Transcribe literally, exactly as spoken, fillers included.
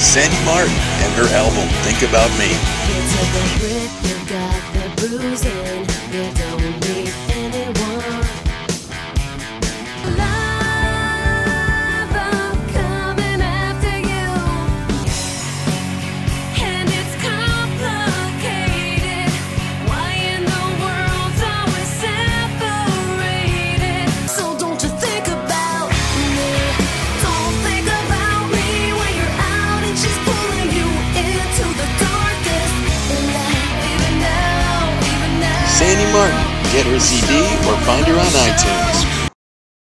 Sandy Martin and her album, Think About Me. It's a brick, you've got the bruising, you don't need anyone. Love, I'm coming after you, and it's complicated. Why in the world are we separated? So don't you think about me, don't think about me when you're out and she's pulling you into the darkest night. Even now, even now. Sandy Martin. Get her C D or find her on iTunes.